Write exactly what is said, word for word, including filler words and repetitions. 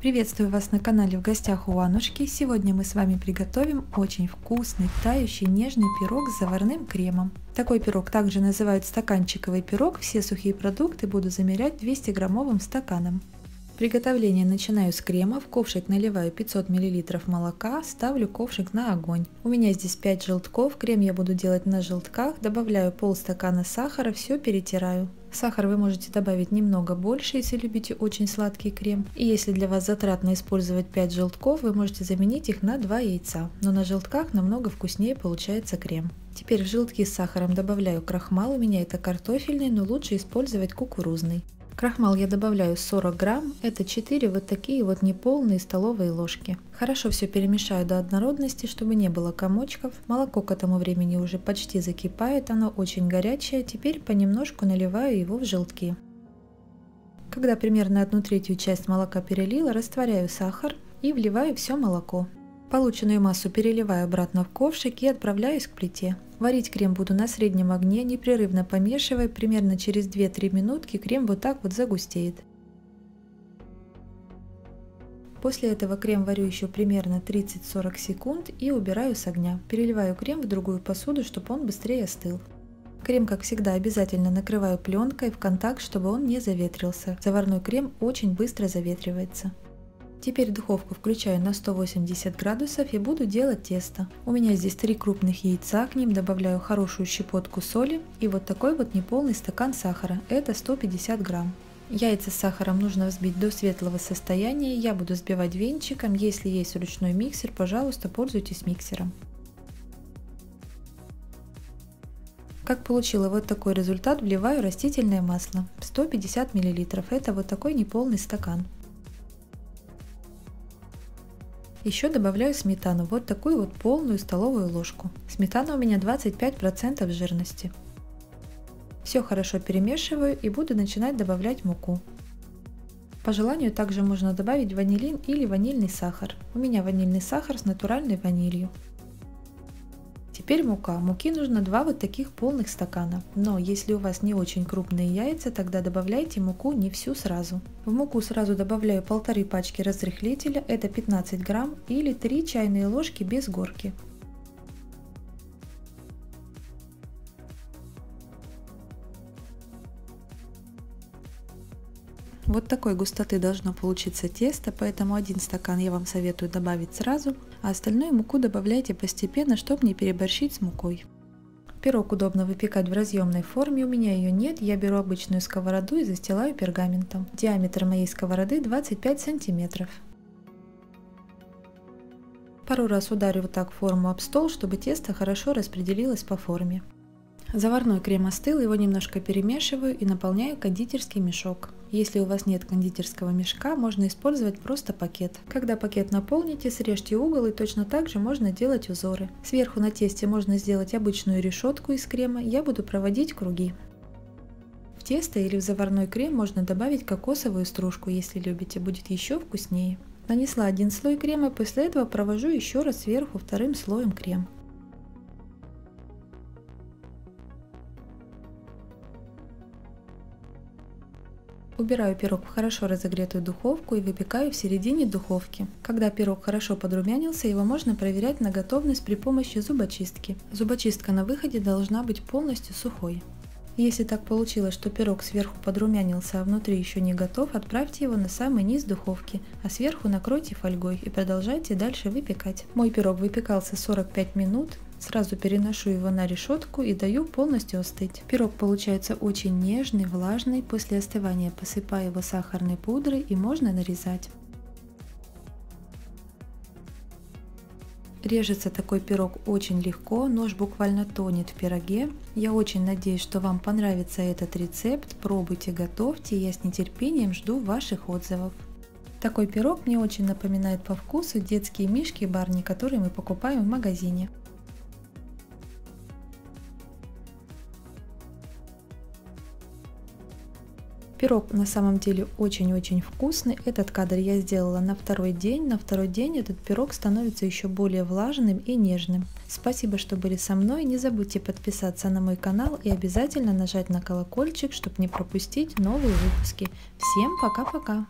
Приветствую вас на канале «В гостях у Аннушки». Сегодня мы с вами приготовим очень вкусный, тающий, нежный пирог с заварным кремом. Такой пирог также называют стаканчиковый пирог. Все сухие продукты буду замерять двухсотграммовым стаканом. Приготовление начинаю с крема. В ковшик наливаю пятьсот миллилитров молока, ставлю ковшик на огонь. У меня здесь пять желтков, крем я буду делать на желтках, добавляю полстакана сахара, все перетираю. Сахар вы можете добавить немного больше, если любите очень сладкий крем. И если для вас затратно использовать пять желтков, вы можете заменить их на два яйца. Но на желтках намного вкуснее получается крем. Теперь в желтки с сахаром добавляю крахмал. У меня это картофельный, но лучше использовать кукурузный. Крахмал я добавляю сорок грамм, это четыре вот такие вот неполные столовые ложки. Хорошо все перемешаю до однородности, чтобы не было комочков. Молоко к этому времени уже почти закипает, оно очень горячее. Теперь понемножку наливаю его в желтки. Когда примерно одну третью часть молока перелила, растворяю сахар и вливаю все молоко. Полученную массу переливаю обратно в ковшик и отправляюсь к плите. Варить крем буду на среднем огне, непрерывно помешивая, примерно через две-три минутки крем вот так вот загустеет. После этого крем варю еще примерно тридцать-сорок секунд и убираю с огня. Переливаю крем в другую посуду, чтобы он быстрее остыл. Крем, как всегда, обязательно накрываю пленкой в контакт, чтобы он не заветрился. Заварной крем очень быстро заветривается. Теперь духовку включаю на сто восемьдесят градусов и буду делать тесто. У меня здесь три крупных яйца, к ним добавляю хорошую щепотку соли и вот такой вот неполный стакан сахара, это сто пятьдесят грамм. Яйца с сахаром нужно взбить до светлого состояния, я буду взбивать венчиком, если есть ручной миксер, пожалуйста, пользуйтесь миксером. Как получила вот такой результат, вливаю растительное масло, сто пятьдесят миллилитров, это вот такой неполный стакан. Еще добавляю сметану, вот такую вот полную столовую ложку. Сметана у меня двадцать пять процентов жирности. Все хорошо перемешиваю и буду начинать добавлять муку. По желанию также можно добавить ванилин или ванильный сахар. У меня ванильный сахар с натуральной ванилью. Теперь мука. Муки нужно два вот таких полных стакана, но если у вас не очень крупные яйца, тогда добавляйте муку не всю сразу. В муку сразу добавляю полторы пачки разрыхлителя, это пятнадцать грамм или три чайные ложки без горки. Вот такой густоты должно получиться тесто, поэтому один стакан я вам советую добавить сразу, а остальную муку добавляйте постепенно, чтобы не переборщить с мукой. Пирог удобно выпекать в разъемной форме, у меня ее нет, я беру обычную сковороду и застилаю пергаментом. Диаметр моей сковороды двадцать пять сантиметров. Пару раз ударю вот так форму об стол, чтобы тесто хорошо распределилось по форме. Заварной крем остыл, его немножко перемешиваю и наполняю кондитерский мешок. Если у вас нет кондитерского мешка, можно использовать просто пакет. Когда пакет наполните, срежьте угол и точно так же можно делать узоры. Сверху на тесте можно сделать обычную решетку из крема, я буду проводить круги. В тесто или в заварной крем можно добавить кокосовую стружку, если любите, будет еще вкуснее. Нанесла один слой крема, после этого провожу еще раз сверху вторым слоем крем. Убираю пирог в хорошо разогретую духовку и выпекаю в середине духовки. Когда пирог хорошо подрумянился, его можно проверять на готовность при помощи зубочистки. Зубочистка на выходе должна быть полностью сухой. Если так получилось, что пирог сверху подрумянился, а внутри еще не готов, отправьте его на самый низ духовки, а сверху накройте фольгой и продолжайте дальше выпекать. Мой пирог выпекался сорок пять минут. Сразу переношу его на решетку и даю полностью остыть. Пирог получается очень нежный, влажный. После остывания посыпаю его сахарной пудрой и можно нарезать. Режется такой пирог очень легко, нож буквально тонет в пироге. Я очень надеюсь, что вам понравится этот рецепт. Пробуйте, готовьте, я с нетерпением жду ваших отзывов. Такой пирог мне очень напоминает по вкусу детские мишки Барни, которые мы покупаем в магазине. Пирог на самом деле очень-очень вкусный. Этот кадр я сделала на второй день. На второй день этот пирог становится еще более влажным и нежным. Спасибо, что были со мной. Не забудьте подписаться на мой канал и обязательно нажать на колокольчик, чтобы не пропустить новые выпуски. Всем пока-пока!